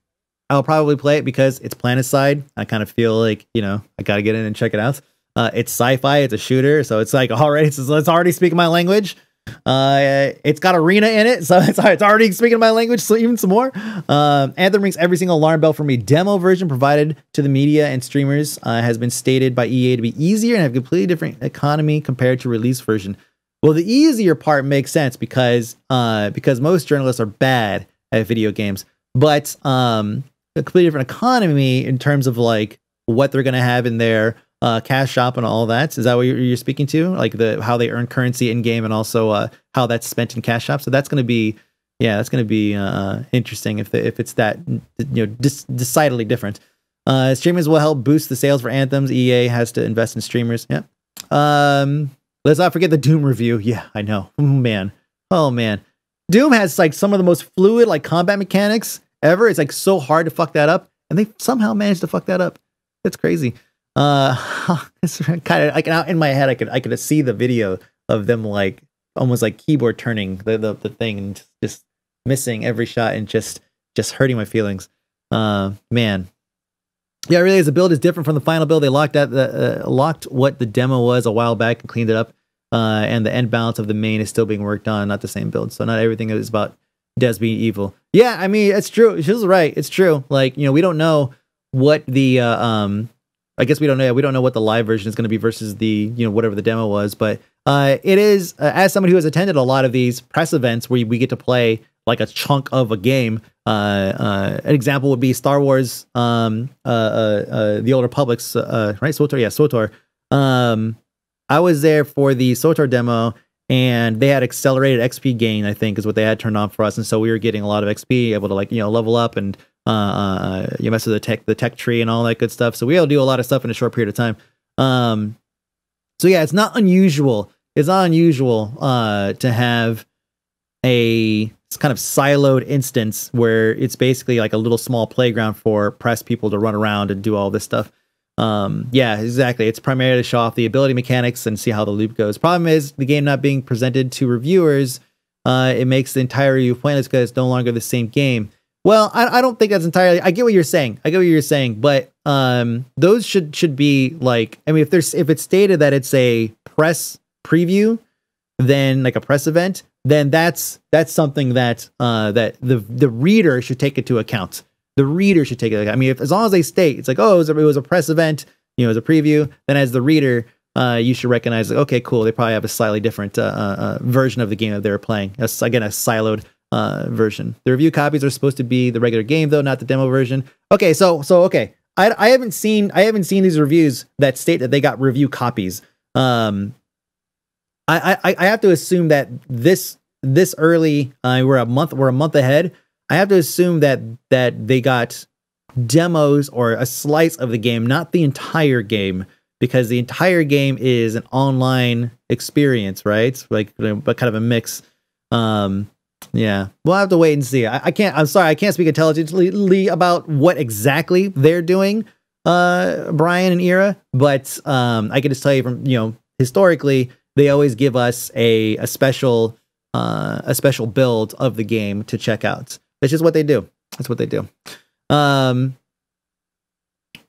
I'll probably play it because it's PlanetSide. I kind of feel like, you know, I got to get in and check it out. Uh, it's sci-fi. It's a shooter. So it's like, all right, it's, it's already speaking my language. Uh, it's got Arena in it. So it's, it's already speaking my language. So even some more. Um, Anthem rings every single alarm bell for me. Demo version provided to the media and streamers uh, has been stated by E A to be easier and have a completely different economy compared to release version. Well, the easier part makes sense because, uh, because most journalists are bad at video games, but um, a completely different economy in terms of like what they're going to have in their uh, cash shop and all that. Is that what you're speaking to? Like the how they earn currency in game and also uh, how that's spent in cash shop. So that's going to be, yeah, that's going to be uh, interesting if the, if it's that, you know, decidedly different. Uh, streamers will help boost the sales for Anthems. E A has to invest in streamers. Yeah. Um, let's not forget the Doom review. Yeah, I know. Oh, man. Oh man. Doom has like some of the most fluid like combat mechanics ever. It's like so hard to fuck that up, and they somehow managed to fuck that up. That's crazy. Uh, it's kind of like out in my head, I could I could see the video of them like almost like keyboard turning the the, the thing and just missing every shot and just just hurting my feelings. Uh, man, yeah, I realize the build is different from the final build. They locked out the uh, locked what the demo was a while back and cleaned it up. Uh, and the end balance of the main is still being worked on, not the same build. So not everything is about devs being evil. Yeah, I mean, it's true. She's right. It's true. Like, you know, we don't know what the, uh, um, I guess we don't know. We don't know what the live version is going to be versus the, you know, whatever the demo was. But uh, it is, uh, as somebody who has attended a lot of these press events where we get to play like a chunk of a game. Uh, uh, an example would be Star Wars, um, uh, uh, uh, The Old Republic's, uh, right? SWTOR, yeah, SWTOR. Um, I was there for the SWTOR demo, and they had accelerated X P gain, I think, is what they had turned on for us. And so we were getting a lot of X P, able to, like, you know, level up and uh, uh, you mess with the tech, the tech tree and all that good stuff. So we all do a lot of stuff in a short period of time. Um, so yeah, it's not unusual. It's not unusual uh, to have, a kind of siloed instance where it's basically like a little small playground for press people to run around and do all this stuff. Um, yeah, exactly. It's primarily to show off the ability mechanics and see how the loop goes. Problem is, the game not being presented to reviewers, uh, it makes the entire review pointless because it's no longer the same game. Well, I, I don't think that's entirely... I get what you're saying. I get what you're saying, but um, those should should be like... I mean, if there's if it's stated that it's a press preview, then like a press event, then that's that's something that uh, that the the reader should take into account. The reader should take it. I mean, if, as long as they state, it's like, oh, it was, a, it was a press event, you know, it was a preview. Then as the reader, uh, you should recognize, like, okay, cool. They probably have a slightly different uh, uh, version of the game that they were playing. That's, again, a siloed uh, version. The review copies are supposed to be the regular game, though, not the demo version. Okay, so so okay, I, I haven't seen I haven't seen these reviews that state that they got review copies. Um, I I, I have to assume that this this early, uh, we're a month we're a month ahead. I have to assume that that they got demos or a slice of the game, not the entire game, because the entire game is an online experience, right? Like, but kind of a mix. Um, yeah, we'll have to wait and see. I, I can't. I'm sorry, I can't speak intelligently about what exactly they're doing, uh, Brian and Ira. But um, I can just tell you from, you know, historically, they always give us a a special uh, a special build of the game to check out. That's just what they do. That's what they do. Um,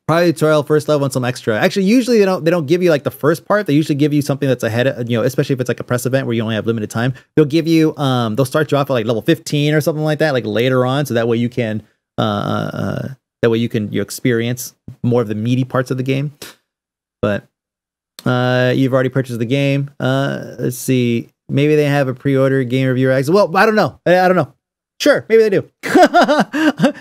probably tutorial first level and some extra. Actually, usually they don't they don't give you like the first part. They usually give you something that's ahead of, you know, especially if it's like a press event where you only have limited time. They'll give you um they'll start you off at like level fifteen or something like that, like later on, so that way you can uh, uh that way you can you experience more of the meaty parts of the game. But uh you've already purchased the game. Uh let's see. Maybe they have a pre-order game reviewer access. Well, I don't know. I, I don't know. Sure, maybe they do.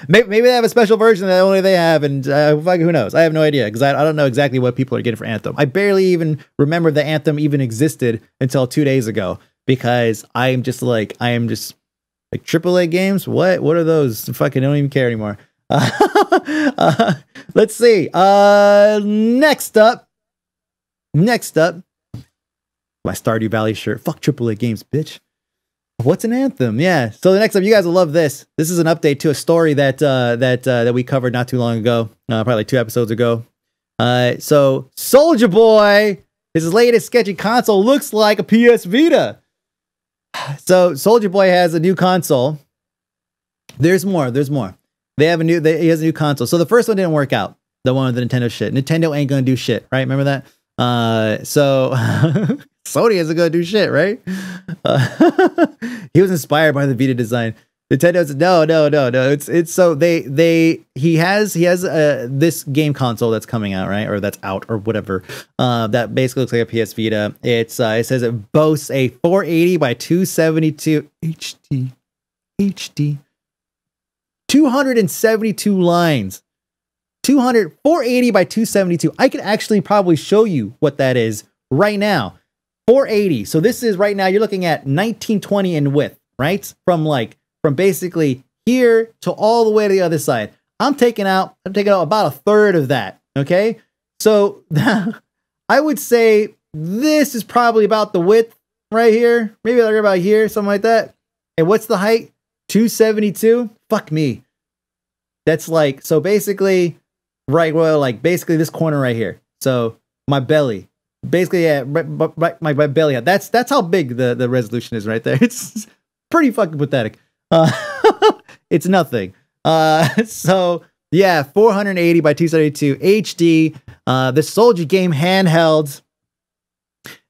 maybe, maybe they have a special version that only they have, and uh, who knows? I have no idea, because I, I don't know exactly what people are getting for Anthem. I barely even remember that Anthem even existed until two days ago, because I am just like, I am just like, triple A games? What? What are those? Fucking don't even care anymore. Uh, uh, let's see. Uh, next up. Next up. My Stardew Valley shirt. Fuck triple A games, bitch. What's an Anthem? Yeah. So the next up, you guys will love this. This is an update to a story that uh, that uh, that we covered not too long ago, uh, probably like two episodes ago. Uh, so Soulja Boy, his latest sketchy console looks like a P S Vita. So Soulja Boy has a new console. There's more. There's more. They have a new. They, he has a new console. So the first one didn't work out. The one with the Nintendo shit. Nintendo ain't gonna do shit, right? Remember that? Uh, so. Sony isn't gonna do shit, right? Uh, he was inspired by the Vita design. Nintendo's no, no, no, no. It's it's so they they he has he has uh, this game console that's coming out, right, or that's out or whatever. Uh, that basically looks like a P S Vita. It's uh, it says it boasts a four eighty by two seventy-two H D H D two hundred seventy-two lines. four eighty by two seventy-two. I could actually probably show you what that is right now. four eighty. So this is right now, you're looking at nineteen twenty in width, right? From like, from basically here to all the way to the other side. I'm taking out, I'm taking out about a third of that. Okay. So I would say this is probably about the width right here. Maybe like about here, something like that. And what's the height? two seventy-two. Fuck me. That's like, so basically right. Well, like basically this corner right here. So my belly. Basically, yeah, right, right, my, my belly out. That's that's how big the, the resolution is right there. It's pretty fucking pathetic. Uh, it's nothing. Uh, so yeah, four eighty by two seventy-two H D. Uh, the Soulja game handheld.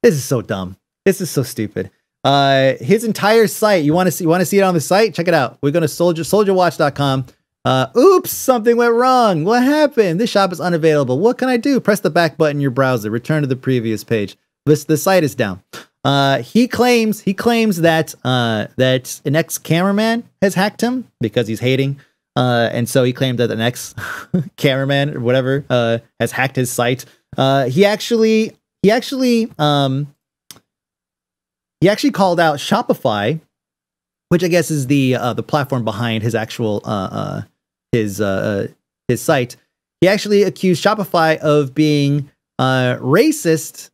This is so dumb. This is so stupid. Uh, his entire site. You want to see? You want to see it on the site? Check it out. We're going to Soulja Soulja Watch dot com. Uh, oops, something went wrong. What happened? This shop is unavailable. What can I do? Press the back button in your browser. Return to the previous page. This the site is down. Uh, he claims he claims that uh, that an ex-cameraman has hacked him because he's hating. Uh, and so he claimed that an ex-cameraman or whatever uh, has hacked his site. Uh, he actually he actually um, he actually called out Shopify, which I guess is the uh, the platform behind his actual uh, uh, his uh, his site. He actually accused Shopify of being uh, racist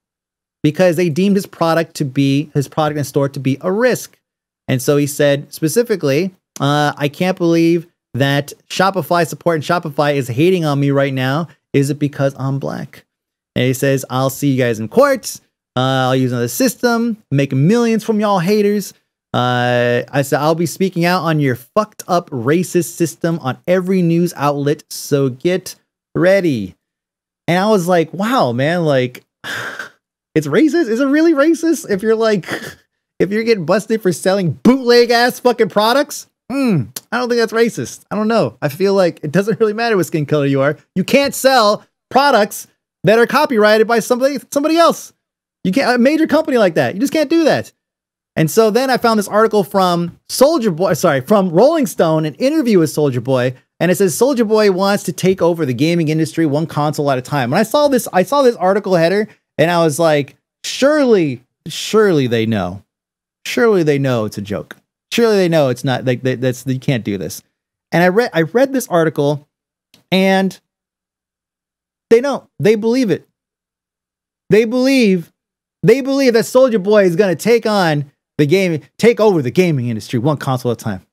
because they deemed his product to be his product and store to be a risk. And so he said specifically, uh, I can't believe that Shopify support and Shopify is hating on me right now. Is it because I'm black? And he says, I'll see you guys in court. Uh, I'll use another system, make millions from y'all haters. Uh, I said, I'll be speaking out on your fucked up racist system on every news outlet. So get ready. And I was like, wow, man, like it's racist. Is it really racist? If you're like, if you're getting busted for selling bootleg ass fucking products, mm, I don't think that's racist. I don't know. I feel like it doesn't really matter what skin color you are. You can't sell products that are copyrighted by somebody, somebody else. You can't, a major company like that. You just can't do that. And so then I found this article from Soldier Boy, sorry, from Rolling Stone, an interview with Soldier Boy. And it says Soldier Boy wants to take over the gaming industry one console at a time. And I saw this, I saw this article header and I was like, surely, surely they know. Surely they know it's a joke. Surely they know it's not like they, that's, you can't do this. And I read, I read this article and they know, they believe it. They believe, they believe that Soldier Boy is going to take on the game, take over the gaming industry one console at a time.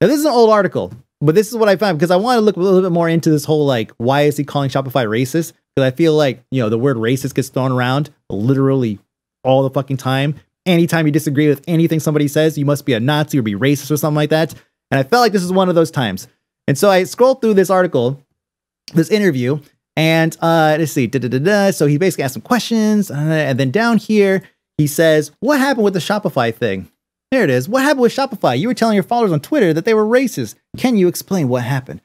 Now this is an old article, but this is what I found because I want to look a little bit more into this whole, like, why is he calling Shopify racist? Because I feel like, you know, the word racist gets thrown around literally all the fucking time. Anytime you disagree with anything somebody says, you must be a Nazi or be racist or something like that. And I felt like this is one of those times. And so I scrolled through this article, this interview, and uh, let's see, da, da, da, da. So he basically asked some questions. Uh, and then down here, he says, what happened with the Shopify thing? There it is. What happened with Shopify? You were telling your followers on Twitter that they were racist. Can you explain what happened?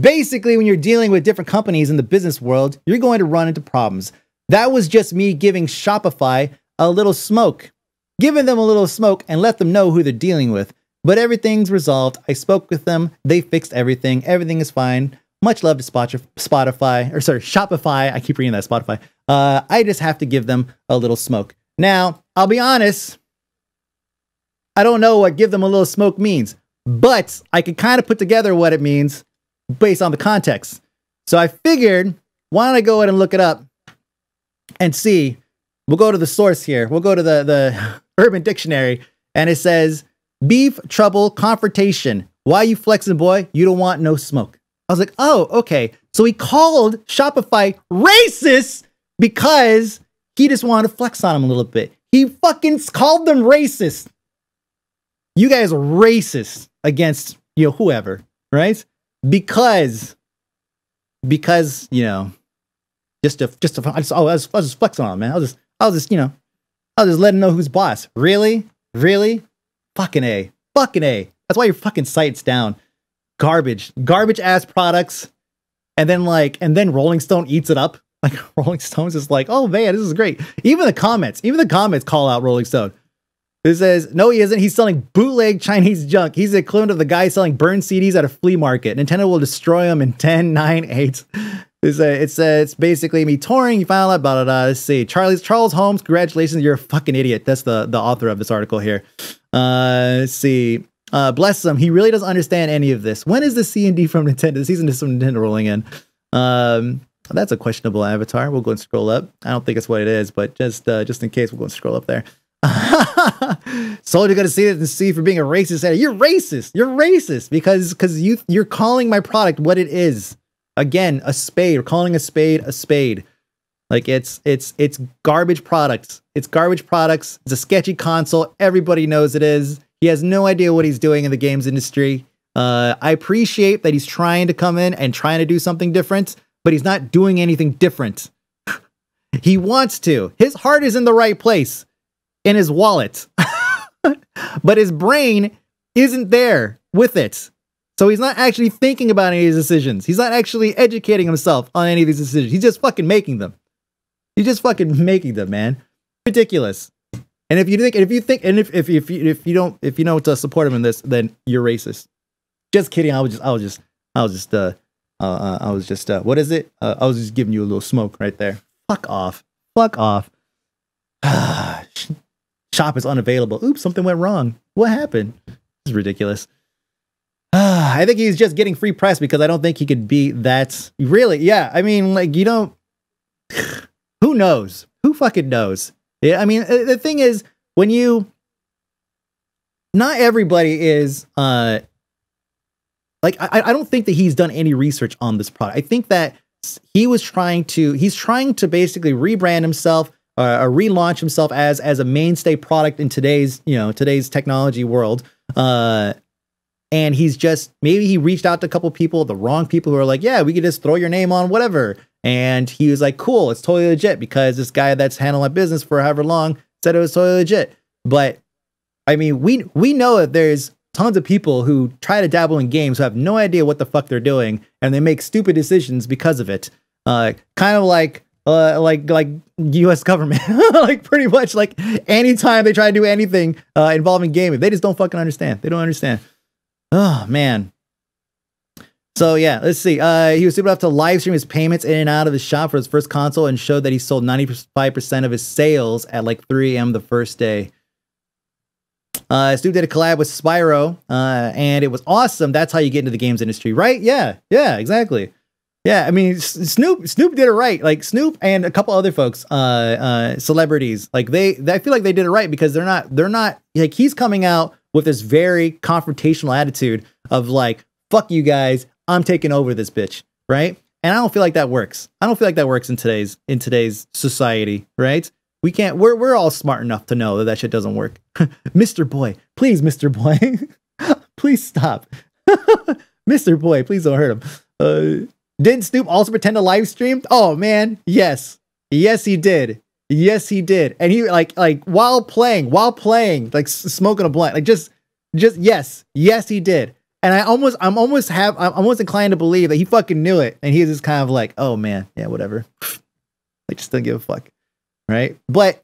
Basically, when you're dealing with different companies in the business world, you're going to run into problems. That was just me giving Shopify a little smoke, giving them a little smoke and let them know who they're dealing with. But everything's resolved. I spoke with them. They fixed everything. Everything is fine. Much love to Spotify, or sorry, Shopify. I keep reading that, Spotify. Uh, I just have to give them a little smoke. Now, I'll be honest. I don't know what give them a little smoke means, but I can kind of put together what it means based on the context. So I figured, why don't I go ahead and look it up and see. We'll go to the source here. We'll go to the, the Urban Dictionary, and it says, beef, trouble, confrontation. Why you flexing, boy? You don't want no smoke. I was like, oh, okay. So he called Shopify racist because he just wanted to flex on him a little bit. He fucking called them racist. You guys are racist against, you know, whoever, right? Because, because, you know, just to, just to, I just, oh, I was, I was just flexing on him, man. I was just, I was just, you know, I was just letting know who's boss. Really? Really? Fucking A. Fucking A. That's why your fucking site's down. Garbage. Garbage ass products. And then like, and then Rolling Stone eats it up. Like Rolling Stone's just like, oh man, this is great. Even the comments, even the comments call out Rolling Stone. It says, no, he isn't. He's selling bootleg Chinese junk. He's the equivalent of the guy selling burned C Ds at a flea market. Nintendo will destroy him in ten, nine, eight. It's, a, it's, a, it's basically me touring. You found out, blah, blah, blah. Let's see. Charlie's, Charles Holmes, congratulations. You're a fucking idiot. That's the, the author of this article here. Uh, let's see. Uh, bless him. He really doesn't understand any of this. When is the C and D from Nintendo? The season is from Nintendo rolling in. Um, that's a questionable avatar. We'll go and scroll up. I don't think it's what it is, but just, uh, just in case, we'll go and scroll up there. Soldier gonna see it and see for being a racist. You're racist. You're racist because because you you're calling my product what it is. Again, a spade. We're calling a spade a spade. Like it's it's it's garbage products. It's garbage products. It's a sketchy console. Everybody knows it is. He has no idea what he's doing in the games industry. Uh, I appreciate that he's trying to come in and trying to do something different, but he's not doing anything different. He wants to. His heart is in the right place. In his wallet, but his brain isn't there with it. So he's not actually thinking about any of his decisions. He's not actually educating himself on any of these decisions. He's just fucking making them. He's just fucking making them, man. Ridiculous. And if you think, and if you think, and if, if, if you, if you don't, if you don't uh, support him in this, then you're racist. Just kidding. I was just, I was just, I was just, uh, uh I was just, uh, what is it? Uh, I was just giving you a little smoke right there. Fuck off. Fuck off. Shop is unavailable. Oops, something went wrong. What happened? This is ridiculous. Uh, I think he's just getting free press because I don't think he could be that. Really? Yeah. I mean, like, you don't. Who knows? Who fucking knows? Yeah. I mean, the thing is, when you not everybody is, uh, like, I, I don't think that he's done any research on this product. I think that he was trying to, he's trying to basically rebrand himself, uh, or relaunch himself as, as a mainstay product in today's, you know, today's technology world. Uh, and he's just, maybe he reached out to a couple people, the wrong people who are like, yeah, we could just throw your name on whatever. And he was like, cool, it's totally legit, because this guy that's handled my business for however long said it was totally legit. But I mean, we, we know that there's tons of people who try to dabble in games who have no idea what the fuck they're doing, and they make stupid decisions because of it. Uh, kind of like, uh, like, like U S government, like pretty much like anytime they try to do anything, uh, involving gaming, they just don't fucking understand. They don't understand. Oh man. So yeah, let's see. Uh, he was stupid enough to live stream his payments in and out of his shop for his first console, and showed that he sold ninety-five percent of his sales at like three A M the first day. Uh, Stu did a collab with Spyro, uh, and it was awesome. That's how you get into the games industry, right? Yeah, yeah, exactly. Yeah, I mean, Snoop, Snoop did it right. Like Snoop and a couple other folks, uh, uh, celebrities, like they, they, I feel like they did it right, because they're not, they're not like, he's coming out with this very confrontational attitude of like, fuck you guys, I'm taking over this bitch, right? And I don't feel like that works. I don't feel like that works in today's in today's society, right? We can't. We're we're all smart enough to know that that shit doesn't work. Mister Boy, please, Mister Boy, please stop. Mister Boy, please don't hurt him. Uh, did Snoop also pretend to live stream? Oh man, yes, yes he did. Yes he did. And he like like while playing, while playing, like smoking a blunt, like just just yes, yes he did. And I almost, I'm almost have, I'm almost inclined to believe that he fucking knew it, and he was just kind of like, "Oh man, yeah, whatever." Like, just don't give a fuck, right? But,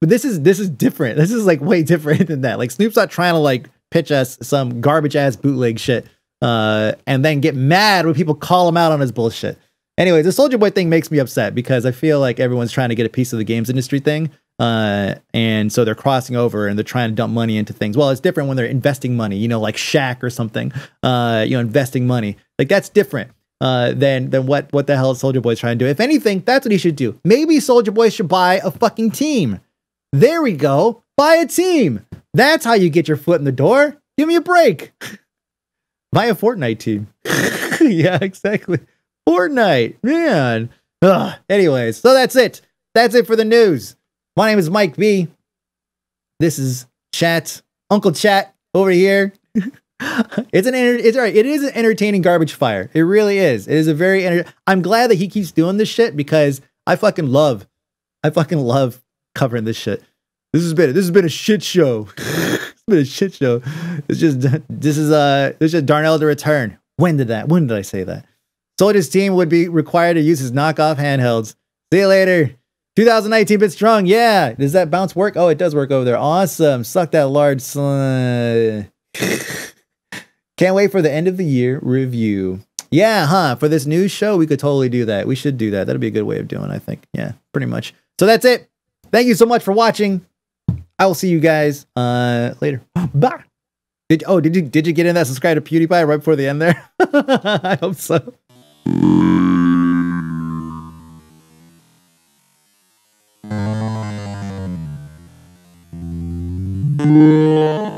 but this is this is different. This is like way different than that. Like, Snoop's not trying to like pitch us some garbage ass bootleg shit, uh, and then get mad when people call him out on his bullshit. Anyway, the Soulja Boy thing makes me upset, because I feel like everyone's trying to get a piece of the games industry thing, uh, and so they're crossing over and they're trying to dump money into things. Well, it's different when they're investing money, you know, like Shaq or something, uh, you know, investing money. Like, that's different, uh, than, than what, what the hell is Soulja Boy trying to do? If anything, that's what he should do. Maybe Soulja Boy should buy a fucking team. There we go. Buy a team. That's how you get your foot in the door. Give me a break. Buy a Fortnite team. Yeah, exactly. Fortnite, man. Ugh. Anyways, so that's it. That's it for the news. My name is Mike V. This is Chat, Uncle Chat over here. It's an it's all right. It is an entertaining garbage fire. It really is. It is a very. Enter I'm glad that he keeps doing this shit, because I fucking love, I fucking love covering this shit. This has been this has been a shit show. It's been a shit show. It's just this is uh this is Darnell to return. When did that? When did I say that? Soldier's team would be required to use his knockoff handhelds. See you later. two thousand nineteen bit strong, yeah. Does that bounce work? Oh, it does work over there. Awesome. Suck that large. Can't wait for the end of the year review. Yeah, huh? For this new show, we could totally do that. We should do that. That'd be a good way of doing it, I think. Yeah, pretty much. So that's it. Thank you so much for watching. I will see you guys uh, later. Bye. Did oh did you did you get in that subscribe to PewDiePie right before the end there? I hope so. Yeah.